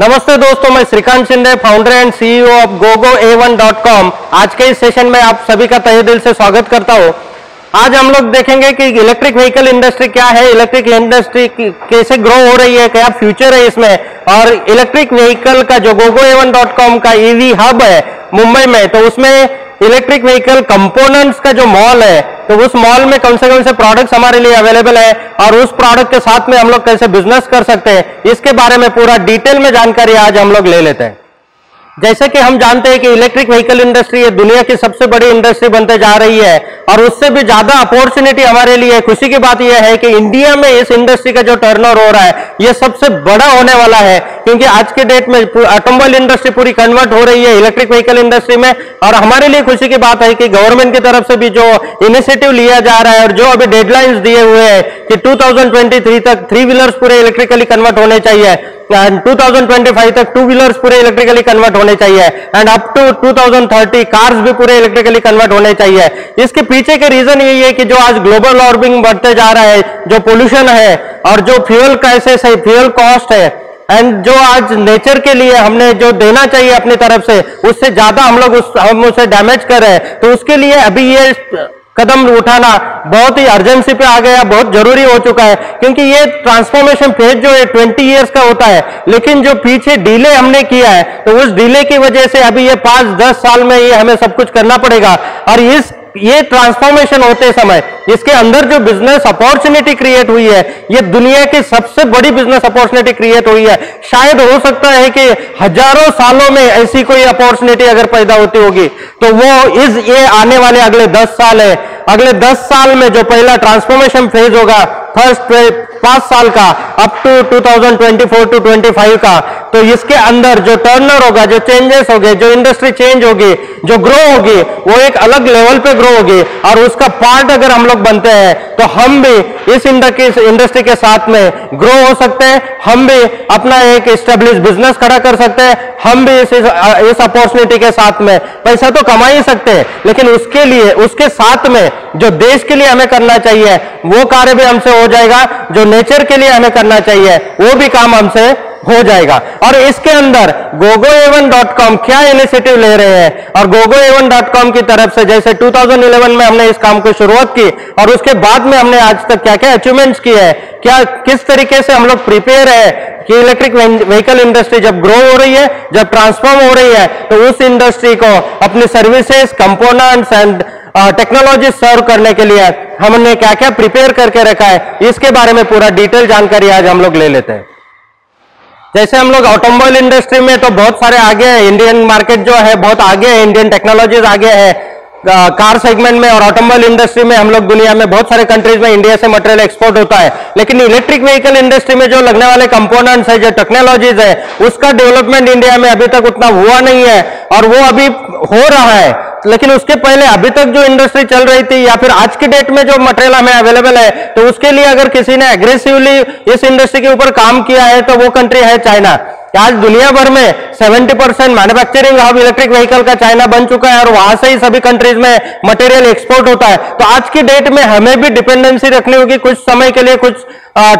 नमस्ते दोस्तों, मैं Shrikant Shinde, founder and CEO of GoGoA1.com। आज के इस सेशन में आप सभी का तहे दिल से स्वागत करता हूँ। आज हम लोग देखेंगे कि इलेक्ट्रिक व्हीकल इंडस्ट्री क्या है, इलेक्ट्रिक इंडस्ट्री कैसे ग्रो हो रही है, क्या फ्यूचर है इसमें, और इलेक्ट्रिक व्हीकल का जो GoGoA1.com का EVhub है मुंबई में, तो उसमें इलेक्ट्रिक व्हीकल कंपोनेंट्स का जो मॉल है, तो उस मॉल में कम से प्रोडक्ट्स हमारे लिए अवेलेबल है और उस प्रोडक्ट के साथ में हम लोग कैसे बिजनेस कर सकते हैं, इसके बारे में पूरा डिटेल में जानकारी आज हम लोग ले लेते हैं। जैसे कि हम जानते हैं कि इलेक्ट्रिक व्हीकल इंडस्ट्री ये दुनिया की सबसे बड़ी इंडस्ट्री बनते जा रही है और उससे भी ज्यादा अपॉर्चुनिटी हमारे लिए। खुशी की बात यह है कि इंडिया में इस इंडस्ट्री का जो टर्नओवर हो रहा है ये सबसे बड़ा होने वाला है, क्योंकि आज के डेट में ऑटोमोबाइल इंडस्ट्री पूरी कन्वर्ट हो रही है इलेक्ट्रिक व्हीकल इंडस्ट्री में। और हमारे लिए खुशी की बात है कि गवर्नमेंट की तरफ से भी जो इनिशिएटिव लिया जा रहा है और जो अभी डेडलाइंस दिए हुए हैं कि 2023 तक 3 व्हीलर्स पूरे इलेक्ट्रिकली कन्वर्ट होने चाहिए, 2025 तक 2 व्हीलर्स पूरे इलेक्ट्रिकली कन्वर्ट होने चाहिए, एंड अप टू 2030 कार्स भी पूरे इलेक्ट्रिकली कन्वर्ट होने चाहिए। इसके पीछे के रीजन यही है कि जो आज ग्लोबल वार्मिंग बढ़ते जा रहा है, जो पोल्यूशन है और जो फ्यूल क्राइसिस है, फ्यूल कॉस्ट है, एंड जो आज नेचर के लिए हमने जो देना चाहिए अपनी तरफ से, उससे ज्यादा हम उसे डैमेज कर रहे हैं। तो उसके लिए अभी ये कदम उठाना बहुत ही अर्जेंसी पे आ गया, बहुत जरूरी हो चुका है, क्योंकि ये ट्रांसफॉर्मेशन फेज जो है 20 इयर्स का होता है, लेकिन जो पीछे डिले हमने किया है, तो उस डिले की वजह से अभी ये 5-10 साल में ये हमें सब कुछ करना पड़ेगा। और ये ट्रांसफॉर्मेशन होते समय इसके अंदर जो बिजनेस अपॉर्चुनिटी क्रिएट हुई है, ये दुनिया की सबसे बड़ी बिजनेस अपॉर्चुनिटी क्रिएट हुई है। शायद हो सकता है कि हजारों सालों में ऐसी कोई अपॉर्चुनिटी अगर पैदा होती होगी, तो वो ये आने वाले अगले 10 साल है। अगले 10 साल में जो पहला ट्रांसफॉर्मेशन फेज होगा, फर्स्ट 5 साल का अप टू 2024 to 2025 का, तो इसके अंदर जो टर्नओवर होगा, जो चेंजेस होंगे, जो इंडस्ट्री चेंज होगी, जो ग्रो होगी, वो एक अलग लेवल पे ग्रो होगी। और उसका पार्ट अगर हम लोग बनते हैं, तो हम भी इस इंडस्ट्री के साथ में ग्रो हो सकते हैं, हम भी अपना एक एस्टेब्लिश बिजनेस खड़ा कर सकते हैं, हम भी इस अपॉर्चुनिटी के साथ में पैसा तो कमा ही सकते हैं, लेकिन उसके लिए, उसके साथ में जो देश के लिए हमें करना चाहिए वो कार्य भी हमसे हो जाएगा, जो नेचर के लिए हमें करना चाहिए वो भी काम हमसे हो जाएगा। और इसके अंदर GoGoA1.com क्या इनिशिएटिव ले रहे हैं, और GoGoA1.com की तरफ से जैसे 2011 में हमने इस काम को शुरुआत की और उसके बाद में हमने आज तक क्या क्या अचीवमेंट्स किए हैं, क्या किस तरीके से हम लोग प्रिपेयर है कि इलेक्ट्रिक व्हीकल इंडस्ट्री जब ग्रो हो रही है, जब ट्रांसफॉर्म हो रही है, तो उस इंडस्ट्री को अपनी services, components and technology serve करने के लिए हमने क्या क्या प्रिपेयर करके रखा है, इसके बारे में पूरा डिटेल जानकारी आज हम लोग ले लेते हैं। जैसे हम लोग ऑटोमोबाइल इंडस्ट्री में तो बहुत सारे आगे हैं, इंडियन मार्केट जो है बहुत आगे है, इंडियन टेक्नोलॉजीज आगे है। कार सेगमेंट में और ऑटोमोबाइल इंडस्ट्री में हम लोग दुनिया में बहुत सारे कंट्रीज में इंडिया से मटेरियल एक्सपोर्ट होता है, लेकिन इलेक्ट्रिक व्हीकल इंडस्ट्री में जो लगने वाले कंपोनेंट्स है, जो टेक्नोलॉजीज है, उसका डेवलपमेंट इंडिया में अभी तक उतना हुआ नहीं है और वो अभी हो रहा है। लेकिन उसके पहले अभी तक जो इंडस्ट्री चल रही थी या फिर आज के डेट में जो मटेरियल हमें अवेलेबल है, तो उसके लिए अगर किसी ने एग्रेसिवली इस इंडस्ट्री के ऊपर काम किया है, तो वो कंट्री है चाइना। आज दुनिया भर में 70% मैन्युफैक्चरिंग हब इलेक्ट्रिक व्हीकल का चाइना बन चुका है और वहां से ही सभी कंट्रीज में मटेरियल एक्सपोर्ट होता है। तो आज की डेट में हमें भी डिपेंडेंसी रखनी होगी कुछ समय के लिए, कुछ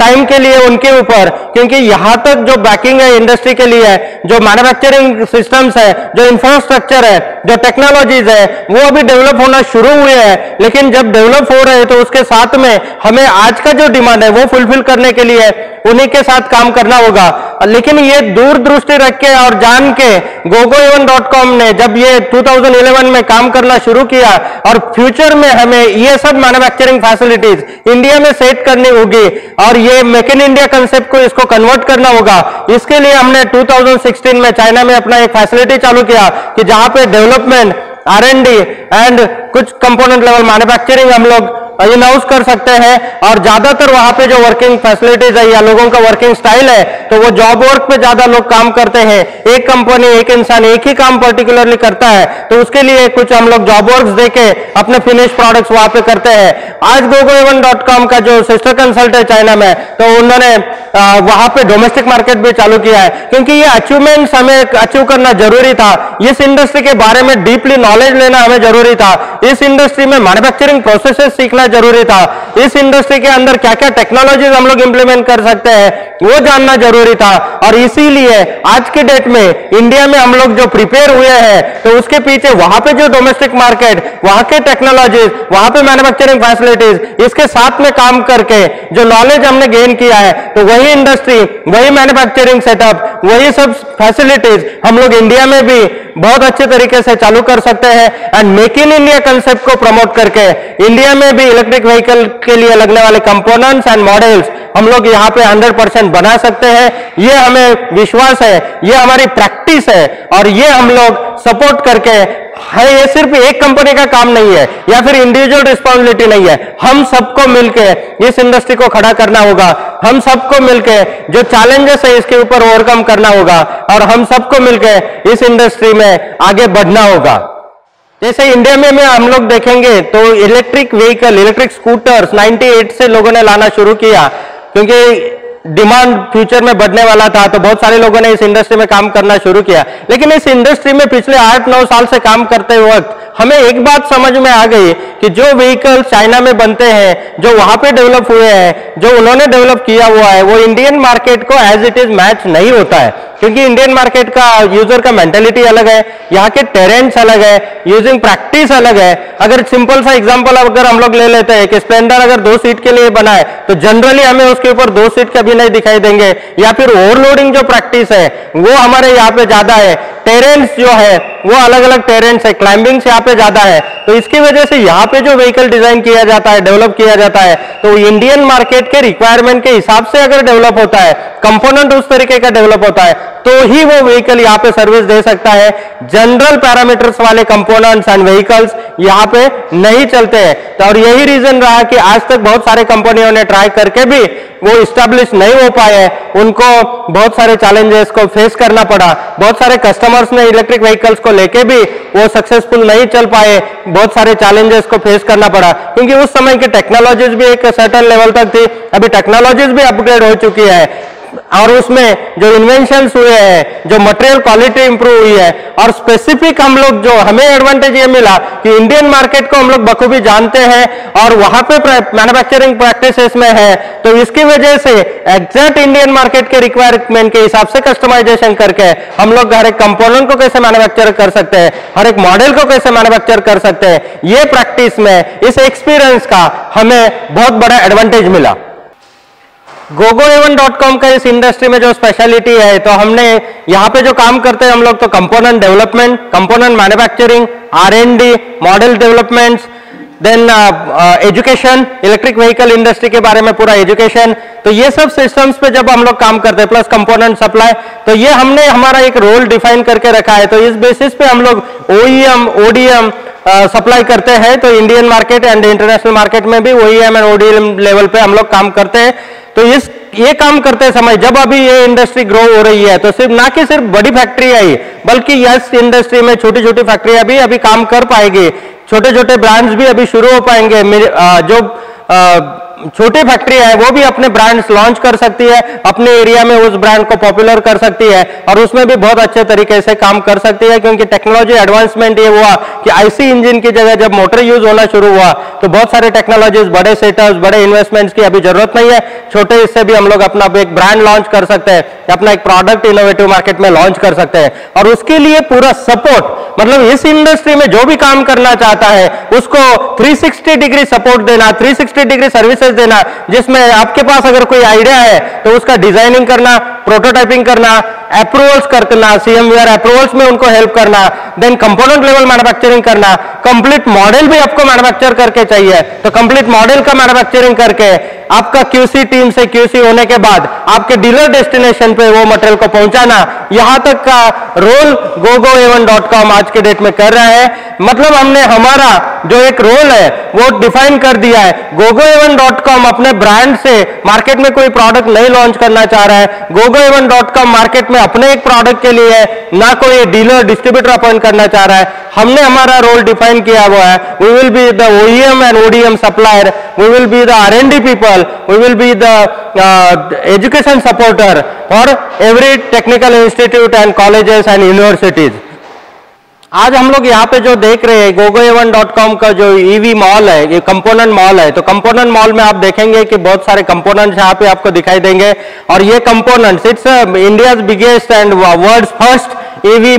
टाइम के लिए उनके ऊपर, क्योंकि यहां तक जो बैकिंग है इंडस्ट्री के लिए, जो मैन्युफैक्चरिंग सिस्टम्स है, जो इंफ्रास्ट्रक्चर है, जो टेक्नोलॉजीज है, वो अभी डेवलप होना शुरू हुए हैं। लेकिन जब डेवलप हो रहे हैं, तो उसके साथ में हमें आज का जो डिमांड है वो फुलफिल करने के लिए उन्हीं के साथ काम करना होगा। लेकिन ये दूरदृष्टि रख के और जान के GoGoA1.com ने जब ये 2011 में काम करना शुरू किया, और फ्यूचर में हमें ये सब मैन्युफैक्चरिंग फैसिलिटीज इंडिया में सेट करनी होगी और ये मेक इन इंडिया कंसेप्ट को इसको कन्वर्ट करना होगा। इसके लिए हमने 2016 में चाइना में अपना एक फैसिलिटी चालू किया कि जहां पे डेवलपमेंट, R&D एंड कुछ कंपोनेंट लेवल मैन्युफैक्चरिंग हम लोग इन हाउस कर सकते हैं। और ज्यादातर वहां पे जो वर्किंग फैसिलिटीज है या लोगों का वर्किंग स्टाइल है, तो वो जॉब वर्क पे ज्यादा लोग काम करते हैं, एक कंपनी, एक इंसान एक ही काम पर्टिकुलरली करता है, तो उसके लिए कुछ हम लोग जॉब वर्क्स देके अपने फिनिश प्रोडक्ट्स वहां पे करते हैं। आज GoGoA1.com का जो सिस्टर कंसल्ट है चाइना में, तो उन्होंने वहां पे डोमेस्टिक मार्केट भी चालू किया है, क्योंकि ये अचीवमेंट हमें अचीव करना जरूरी था, इस इंडस्ट्री के बारे में डीपली नॉलेज लेना हमें जरूरी था, इस इंडस्ट्री में मैन्युफैक्चरिंग प्रोसेसेस सीखना समझना जरूरी था। इस इंडस्ट्री के अंदर क्या क्या टेक्नोलॉजीज हम लोग इंप्लीमेंट कर सकते हैं वो जानना जरूरी था, और इसीलिए आज के डेट में इंडिया में हम लोग जो प्रिपेयर हुए हैं तो उसके पीछे वहां पे जो डोमेस्टिक मार्केट, वहां के टेक्नोलॉजीज, वहां पे मैन्युफैक्चरिंग फैसिलिटीज, इसके साथ में काम करके जो नॉलेज हमने गेन किया है तो वही इंडस्ट्री, वही मैन्युफैक्चरिंग सेटअप, वही सब फैसिलिटीज हम लोग इंडिया में भी बहुत अच्छे तरीके से चालू कर सकते हैं। And make in India concept को प्रमोट करके इंडिया में भी इलेक्ट्रिक व्हीकल के लिए लगने वाले कंपोनेंट्स एंड मॉडल्स हम लोग यहाँ पे 100% बना सकते हैं। ये हमें विश्वास है, ये हमारी प्रैक्टिस है, और ये हम लोग सपोर्ट करके है। ये सिर्फ एक कंपनी का काम नहीं है या फिर इंडिविजुअल रिस्पॉन्सिबिलिटी नहीं है, हम सबको मिलकर इस इंडस्ट्री को खड़ा करना होगा, हम सबको मिलकर जो चैलेंजेस है इसके ऊपर ओवरकम करना होगा, और हम सबको मिलकर इस इंडस्ट्री में आगे बढ़ना होगा। जैसे इंडिया में हम लोग देखेंगे तो इलेक्ट्रिक व्हीकल, इलेक्ट्रिक स्कूटर्स 98 से लोगों ने लाना शुरू किया क्योंकि डिमांड फ्यूचर में बढ़ने वाला था, तो बहुत सारे लोगों ने इस इंडस्ट्री में काम करना शुरू किया। लेकिन इस इंडस्ट्री में पिछले 8-9 साल से काम करते वक्त हमें एक बात समझ में आ गई कि जो व्हीकल चाइना में बनते हैं, जो वहां पे डेवलप हुए हैं, जो उन्होंने डेवलप किया हुआ है, वो इंडियन मार्केट को एज इट इज मैच नहीं होता है, क्योंकि इंडियन मार्केट का यूजर का मेंटेलिटी अलग है, यहाँ के टेरेंट्स अलग है, यूजिंग प्रैक्टिस अलग है। अगर सिंपल सा एग्जांपल अगर हम लोग ले लेते हैं कि स्प्लेंडर अगर 2 सीट के लिए बना है तो जनरली हमें उसके ऊपर 2 सीट कभी नहीं दिखाई देंगे, या फिर ओवरलोडिंग जो प्रैक्टिस है वो हमारे यहाँ पे ज्यादा है, टेरेंट्स जो है वो अलग अलग टेरेंट्स है, क्लाइंबिंग्स यहाँ पे ज्यादा है, तो इसकी वजह से यहाँ पे जो व्हीकल डिजाइन किया जाता है, डेवलप किया जाता है, तो इंडियन मार्केट के रिक्वायरमेंट के हिसाब से अगर डेवलप होता है, कंपोनेंट उस तरीके का डेवलप होता है, तो ही वो व्हीकल यहाँ पे सर्विस दे सकता है। जनरल पैरामीटर्स वाले कंपोनेंट्स एंड व्हीकल्स यहाँ पे नहीं चलते हैं, तो और यही रीजन रहा कि आज तक बहुत सारे कंपनियों ने ट्राई करके भी वो इस्टेब्लिश नहीं हो पाए, उनको बहुत सारे चैलेंजेस को फेस करना पड़ा, बहुत सारे कस्टमर्स ने इलेक्ट्रिक व्हीकल्स को लेके भी वो सक्सेसफुल नहीं चल पाए, बहुत सारे चैलेंजेस को फेस करना पड़ा, क्योंकि उस समय की टेक्नोलॉजीज भी एक सर्टेन लेवल तक थी, अभी टेक्नोलॉजीज भी अपग्रेड हो चुकी है, और उसमें जो इन्वेंशंस हुए हैं, जो मटेरियल क्वालिटी इंप्रूव हुई है, और स्पेसिफिक हम लोग जो हमें एडवांटेज ये मिला कि इंडियन मार्केट को हम लोग बखूबी जानते हैं और वहां पे मैन्युफैक्चरिंग प्रैक्टिसेस में है, तो इसकी वजह से एग्जैक्ट इंडियन मार्केट के रिक्वायरमेंट के हिसाब से कस्टमाइजेशन करके हम लोग हर एक कंपोनेंट को कैसे मैन्युफैक्चर कर सकते हैं, हर एक मॉडल को कैसे मैन्युफैक्चर कर सकते हैं, ये प्रैक्टिस में इस एक्सपीरियंस का हमें बहुत बड़ा एडवांटेज मिला। GoGoA1.com का इस इंडस्ट्री में जो स्पेशलिटी है, तो हमने यहाँ पे जो काम करते हैं हम लोग, तो component development, component manufacturing, R&D, model developments, then education, electric vehicle industry के बारे में पूरा एजुकेशन, तो ये सब सिस्टम्स पे जब हम लोग काम करते हैं, प्लस कंपोनेंट सप्लाई, तो ये हमने हमारा एक रोल डिफाइन करके रखा है। तो इस बेसिस पे हम लोग OEM, ODM सप्लाई करते हैं, तो Indian market and international market में भी OEM एंड ODM लेवल पे हम लोग काम करते हैं। तो ये काम करते समय जब अभी ये इंडस्ट्री ग्रो हो रही है, तो सिर्फ ना कि सिर्फ बड़ी फैक्ट्री आई, बल्कि इस इंडस्ट्री में छोटी छोटी फैक्ट्रियां भी अभी काम कर पाएगी, छोटे छोटे ब्रांड्स भी अभी शुरू हो पाएंगे, जो छोटे फैक्ट्री है वो भी अपने ब्रांड्स लॉन्च कर सकती है, अपने एरिया में उस ब्रांड को पॉपुलर कर सकती है, और उसमें भी बहुत अच्छे तरीके से काम कर सकती है, क्योंकि टेक्नोलॉजी एडवांसमेंट ये हुआ कि आईसी इंजन की जगह जब मोटर यूज होना शुरू हुआ, तो बहुत सारे टेक्नोलॉजीज, बड़े सेटअप्स, बड़े इन्वेस्टमेंट्स की अभी जरूरत नहीं है, छोटे इससे भी हम लोग अपना एक ब्रांड लॉन्च कर सकते हैं, अपना एक प्रोडक्ट इनोवेटिव मार्केट में लॉन्च कर सकते हैं, और उसके लिए पूरा सपोर्ट, मतलब इस इंडस्ट्री में जो भी काम करना चाहता है उसको 360 डिग्री सपोर्ट देना, 360 डिग्री सर्विसेज देना, जिसमें आपके पास अगर कोई आइडिया है तो उसका डिजाइनिंग करना, प्रोटोटाइपिंग करना, अप्रूवल्स करना, CMVR अप्रूवल्स में उनको हेल्प करना, देन कंपोनेंट लेवल मैन्युफैक्चरिंग करना, कंप्लीट मॉडल भी आपको मैन्युफैक्चर करके चाहिए, तो कंप्लीट मॉडल का मैन्युफैक्चरिंग करके आपका QC टीम से QC होने के बाद आपके डीलर डेस्टिनेशन पे वो मटेरियल को पहुंचाना, यहां तक का रोल GoGoA1.com आज के डेट में कर रहा है। मतलब हमने हमारा जो एक रोल है वो डिफाइन कर दिया है। GoGoA1.com अपने ब्रांड से मार्केट में कोई प्रोडक्ट नहीं लॉन्च करना चाह रहा है, GoGoA1.com मार्केट में अपने एक प्रोडक्ट के लिए ना कोई डीलर डिस्ट्रीब्यूटर अपॉइंट करना चाह रहा है, हमने हमारा रोल डिफाइन किया हुआ है। We will be the OEM and ODM supplier, we will be the R&D people, we will be the education supporter for every technical institute and colleges and universities. आज हम लोग यहाँ पे जो देख रहे हैं gogoa1.com का जो ईवी मॉल है, ये कंपोनेंट मॉल है। तो कंपोनेंट मॉल में आप देखेंगे कि बहुत सारे कंपोनेंट्स यहाँ पे आपको दिखाई देंगे और ये components it's India's biggest and world's first EV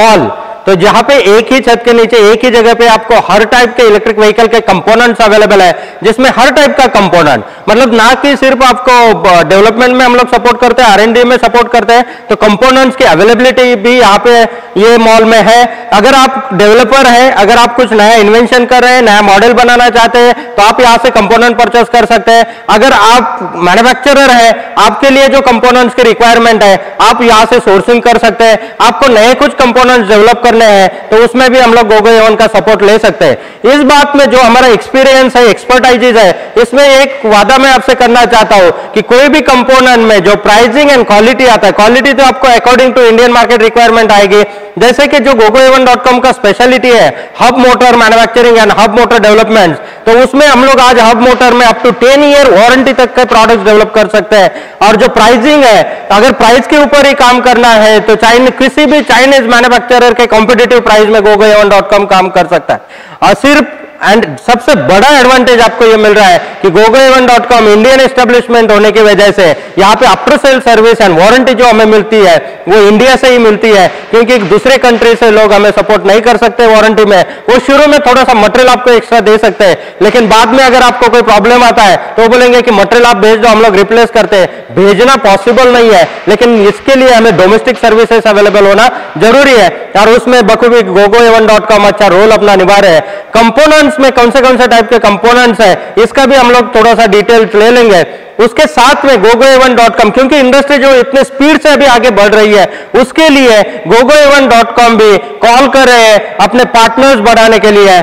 mall. तो जहां पे एक ही छत के नीचे एक ही जगह पे आपको हर टाइप के इलेक्ट्रिक व्हीकल के कंपोनेंट्स अवेलेबल है, जिसमें हर टाइप का कंपोनेंट, मतलब ना कि सिर्फ आपको डेवलपमेंट में हम लोग सपोर्ट करते हैं, R&D में सपोर्ट करते हैं, तो कंपोनेंट्स की अवेलेबिलिटी भी यहाँ पे ये मॉल में है। अगर आप डेवलपर हैं, अगर आप कुछ नया इन्वेंशन कर रहे हैं, नया मॉडल बनाना चाहते हैं, तो आप यहाँ से कंपोनेंट परचेस कर सकते हैं। अगर आप मैन्युफैक्चरर हैं, आपके लिए जो कंपोनेंट्स की रिक्वायरमेंट है, आप यहाँ से सोर्सिंग कर सकते हैं। आपको नए कुछ कंपोनेंट्स डेवलप है, तो उसमें भी हम लोग gogoa1 का सपोर्ट ले सकते हैं। इस बात में जो हमारा एक्सपीरियंस है, एक्सपर्टाइजेज है, इसमें एक वादा मैं आपसे करना चाहता हूं कि कोई भी कंपोनेंट में जो प्राइसिंग एंड क्वालिटी आता है, क्वालिटी तो आपको according to Indian market requirement आएगी। जैसे कि जो gogoa1.com का स्पेशलिटी है hub motor manufacturing and hub motor development, तो उसमें हम लोग आज हब मोटर में अप टू 10 ईयर वारंटी तक के प्रोडक्ट्स डेवलप कर सकते हैं। और जो प्राइसिंग है, तो अगर प्राइस के ऊपर ही काम करना है तो किसी भी चाइनीज मैन्युफैक्चरर के कॉम्पिटिटिव प्राइस में gogoa1.com काम कर सकता है। और सिर्फ एंड सबसे बड़ा एडवांटेज आपको ये मिल रहा है कि gogoa1.com इंडियन एस्टेब्लिशमेंट होने की वजह से यहाँ पे after sale service and warranty जो हमें मिलती है वो इंडिया से ही मिलती है, क्योंकि दूसरे कंट्री से लोग हमें सपोर्ट नहीं कर सकते वारंटी में। वो शुरू में थोड़ा सा मटेरियल आपको एक्स्ट्रा दे सकते हैं, लेकिन बाद में अगर आपको कोई प्रॉब्लम आता है तो बोलेंगे कि मटेरियल आप भेज दो, हम लोग रिप्लेस करते हैं। भेजना पॉसिबल नहीं है, लेकिन इसके लिए हमें डोमेस्टिक सर्विसेज अवेलेबल होना जरूरी है और उसमें बखूबी gogoa1.com अच्छा रोल अपना निभा रहे हैं। कंपोनेंट में कौन से टाइप के कंपोनेंट्स हैं, इसका भी हम लोग थोड़ा सा डिटेल ले लेंगे। उसके साथ में gogoa1.com, क्योंकि इंडस्ट्री जो इतने स्पीड से अभी आगे बढ़ रही है, उसके लिए gogoa1.com भी कॉल कर रहे हैं अपने पार्टनर्स बढ़ाने के लिए,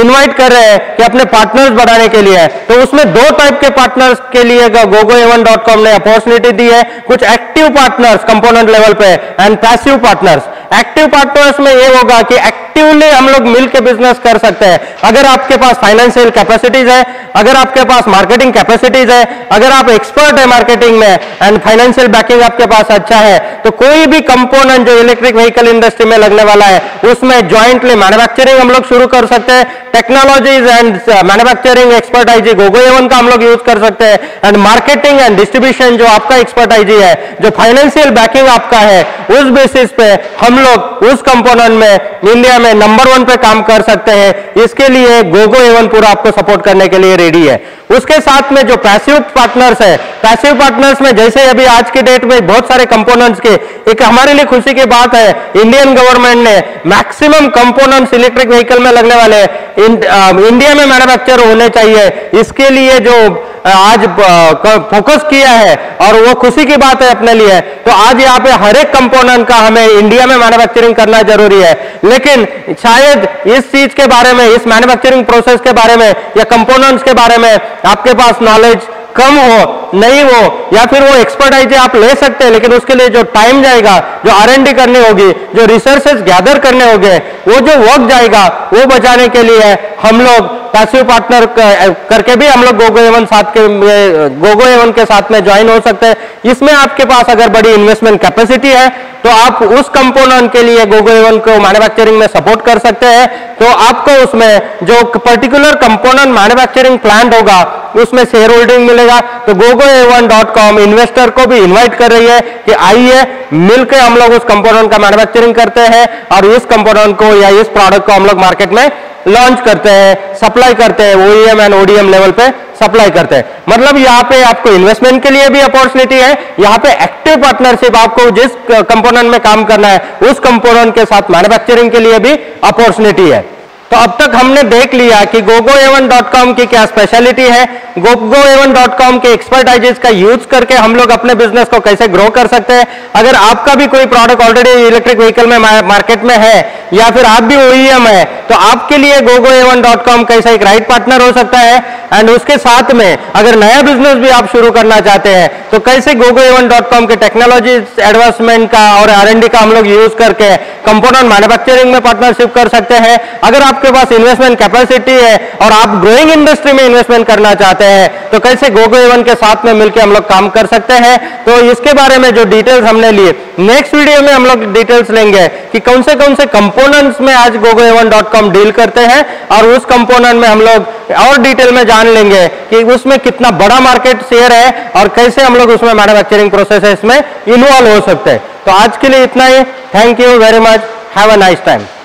इनवाइट कर रहे हैं कि अपने पार्टनर्स बढ़ाने के लिए। तो उसमें 2 टाइप के पार्टनर्स के लिए gogoa1.com ने अपॉर्चुनिटी दी है, कुछ एक्टिव पार्टनर्स कंपोनेंट लेवल पे and passive partners. Active partners में ये होगा कि एक्टिवली हम लोग मिलकर बिजनेस कर सकते हैं। अगर आपके पास फाइनेंशियल कैपेसिटीज है, अगर आपके पास मार्केटिंग कैपेसिटीज है, अगर आप एक्सपर्ट है मार्केटिंग में एंड फाइनेंशियल बैकिंग आपके पास अच्छा है, तो कोई भी कंपोनेंट जो इलेक्ट्रिक व्हीकल इंडस्ट्री में लगने वाला है उसमें ज्वाइंटली मैन्युफैक्चरिंग हम लोग शुरू कर सकते हैं। टेक्नोलॉजीज एंड मैन्युफैक्चरिंग एक्सपर्टाइजी gogoa1 का हम लोग यूज कर सकते हैं एंड मार्केटिंग एंड डिस्ट्रीब्यूशन जो आपका एक्सपर्टाइजी है, जो फाइनेंशियल बैकिंग आपका है, उस बेसिस पे हम लोग उस कंपोनेंट में इंडिया में नंबर 1 पे काम कर सकते हैं। इसके लिए gogoa1 पूरा आपको सपोर्ट करने के लिए रेडी है। उसके साथ में जो पैसिव पार्टनर्स है, पैसिव पार्टनर्स में जैसे अभी आज की डेट में बहुत सारे कंपोनेंट्स के, एक हमारे लिए खुशी की बात है, इंडियन गवर्नमेंट ने मैक्सिमम कंपोनेंट्स इलेक्ट्रिक व्हीकल में लगने वाले इंडिया में मैन्युफैक्चर होने चाहिए, इसके लिए जो आज फोकस किया है और वो खुशी की बात है अपने लिए। तो आज यहाँ पे हर एक कंपोनेंट का हमें इंडिया में मैन्युफैक्चरिंग करना जरूरी है, लेकिन शायद इस चीज के बारे में, इस मैन्युफैक्चरिंग प्रोसेस के बारे में या कंपोनेंट्स के बारे में आपके पास नॉलेज कम हो, नहीं हो, या फिर वो एक्सपर्टाइज आप ले सकते हैं, लेकिन उसके लिए जो टाइम जाएगा, जो R&D करनी होगी, जो रिसोर्सेज गैदर करने होंगे, वो जो वर्क जाएगा, वो बचाने के लिए हम लोग पैसिव पार्टनर करके भी हम लोग gogoa1 के साथ में ज्वाइन हो सकते हैं। इसमें आपके पास अगर बड़ी इन्वेस्टमेंट कैपेसिटी है तो आप उस कंपोनेंट के लिए gogoa1 को मैन्युफैक्चरिंग में सपोर्ट कर सकते हैं। तो आपको उसमें जो पर्टिकुलर कंपोनेंट मैन्युफैक्चरिंग प्लांट होगा उसमें शेयर होल्डिंग मिलेगा। तो gogoa1.com इन्वेस्टर को भी इन्वाइट कर रही है कि आइए मिलकर हम लोग उस कंपोनेंट का मैन्युफैक्चरिंग करते हैं और इस कंपोनेंट को या इस प्रोडक्ट को हम लोग मार्केट में लॉन्च करते हैं, सप्लाई करते हैं, OEM एंड ODM लेवल पे सप्लाई करते हैं। मतलब यहाँ पे आपको इन्वेस्टमेंट के लिए भी अपॉर्चुनिटी है, यहाँ पे एक्टिव पार्टनरशिप, आपको जिस कंपोनेंट में काम करना है उस कंपोनेंट के साथ मैन्युफैक्चरिंग के लिए भी अपॉर्चुनिटी है। तो अब तक हमने देख लिया कि gogoa1.com की क्या स्पेशलिटी है, gogoa1.com के एक्सपर्टाइजेस का यूज करके हम लोग अपने बिजनेस को कैसे ग्रो कर सकते हैं। अगर आपका भी कोई प्रोडक्ट ऑलरेडी इलेक्ट्रिक व्हीकल में मार्केट में है या फिर आप भी OEM है, तो आपके लिए gogoa1.com कैसा एक राइट पार्टनर हो सकता है। एंड उसके साथ में अगर नया बिजनेस भी आप शुरू करना चाहते हैं तो कैसे gogoa1.com के टेक्नोलॉजी एडवांसमेंट का और R&D का हम लोग यूज करके कंपोनेंट मैन्युफैक्चरिंग में पार्टनरशिप कर सकते हैं। अगर आप आपके पास इन्वेस्टमेंट कैपेसिटी है और आप ग्रोइंग इंडस्ट्री में इन्वेस्टमेंट करना चाहते हैं तो कैसे GoGoA1 के साथ में मिलकर हम लोग काम कर सकते हैं, तो इसके बारे में जो डिटेल्स हमने लिए नेक्स्ट वीडियो में हम लोग डिटेल्स लेंगे कि कौन से कंपोनेंट्स में आज GoGoA1.com डील करते हैं और उस कंपोनेंट में हम लोग और डिटेल में जान लेंगे कि उसमें कितना बड़ा मार्केट शेयर है और कैसे हम लोग उसमें मैन्युफैक्चरिंग प्रोसेस में इन्वॉल्व हो सकते हैं। तो आज के लिए इतना ही, thank you very much, have a nice time.